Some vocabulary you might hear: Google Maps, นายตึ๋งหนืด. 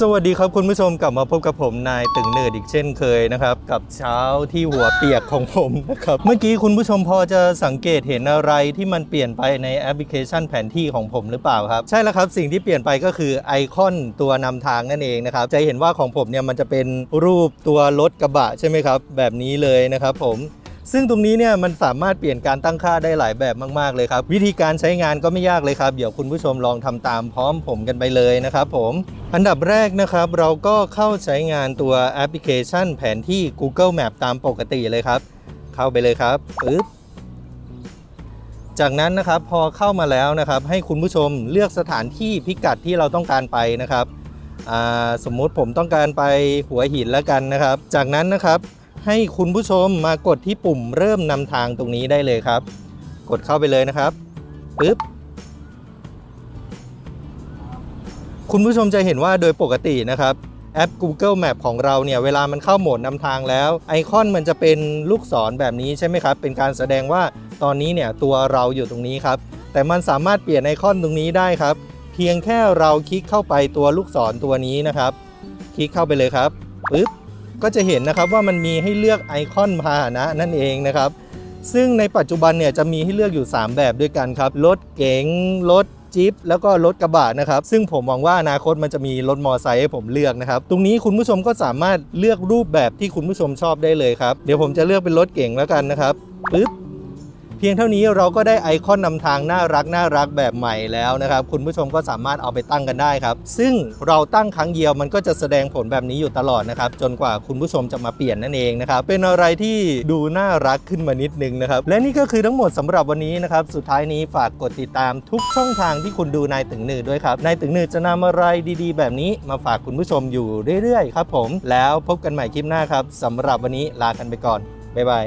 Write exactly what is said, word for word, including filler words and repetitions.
สวัสดีครับคุณผู้ชมกลับมาพบกับผมนายตึงเนิร์ดอีกเช่นเคยนะครับกับเช้าที่หัวเปียกของผมนะครับเมื่อกี้คุณผู้ชมพอจะสังเกตเห็นอะไรที่มันเปลี่ยนไปในแอปพลิเคชันแผนที่ของผมหรือเปล่าครับใช่แล้วครับสิ่งที่เปลี่ยนไปก็คือไอคอนตัวนำทางนั่นเองนะครับจะเห็นว่าของผมเนี่ยมันจะเป็นรูปตัวรถกระบะใช่ไหมครับแบบนี้เลยนะครับผมซึ่งตรงนี้เนี่ยมันสามารถเปลี่ยนการตั้งค่าได้หลายแบบมากๆเลยครับวิธีการใช้งานก็ไม่ยากเลยครับเดี๋ยวคุณผู้ชมลองทำตามพร้อมผมกันไปเลยนะครับผมอันดับแรกนะครับเราก็เข้าใช้งานตัวแอปพลิเคชันแผนที่ Google Map ตามปกติเลยครับเข้าไปเลยครับปึ๊บจากนั้นนะครับพอเข้ามาแล้วนะครับให้คุณผู้ชมเลือกสถานที่พิกัดที่เราต้องการไปนะครับสมมุติผมต้องการไปหัวหินแล้วกันนะครับจากนั้นนะครับให้คุณผู้ชมมากดที่ปุ่มเริ่มนำทางตรงนี้ได้เลยครับกดเข้าไปเลยนะครับปึ๊บคุณผู้ชมจะเห็นว่าโดยปกตินะครับแอป Google Map ของเราเนี่ยเวลามันเข้าโหมดนำทางแล้วไอคอนมันจะเป็นลูกศรแบบนี้ใช่ไหมครับเป็นการแสดงว่าตอนนี้เนี่ยตัวเราอยู่ตรงนี้ครับแต่มันสามารถเปลี่ยนไอคอนตรงนี้ได้ครับเพียงแค่เราคลิกเข้าไปตัวลูกศรตัวนี้นะครับคลิกเข้าไปเลยครับปึ๊บก็จะเห็นนะครับว่ามันมีให้เลือกไอคอนพาหนะนั่นเองนะครับซึ่งในปัจจุบันเนี่ยจะมีให้เลือกอยู่สามแบบด้วยกันครับรถเก๋งรถจี๊ปแล้วก็รถกระบะนะครับซึ่งผมหวังว่าอนาคตมันจะมีรถมอเตอร์ไซค์ให้ผมเลือกนะครับตรงนี้คุณผู้ชมก็สามารถเลือกรูปแบบที่คุณผู้ชมชอบได้เลยครับเดี๋ยวผมจะเลือกเป็นรถเก๋งแล้วกันนะครับปึ๊บเพียงเท่านี้เราก็ได้ไอคอนนำทางน่ารักน่ารักแบบใหม่แล้วนะครับคุณผู้ชมก็สามารถเอาไปตั้งกันได้ครับซึ่งเราตั้งครั้งเดียวมันก็จะแสดงผลแบบนี้อยู่ตลอดนะครับจนกว่าคุณผู้ชมจะมาเปลี่ยนนั่นเองนะครับเป็นอะไรที่ดูน่ารักขึ้นมานิดนึงนะครับและนี่ก็คือทั้งหมดสำหรับวันนี้นะครับสุดท้ายนี้ฝากกดติดตามทุกช่องทางที่คุณดูนายตึงเนิร์ดด้วยครับนายตึงเนิร์ดจะนำอะไรดีๆแบบนี้มาฝากคุณผู้ชมอยู่เรื่อยๆครับผมแล้วพบกันใหม่คลิปหน้าครับสำหรับวันนี้ลากันไปก่อนบ๊ายบาย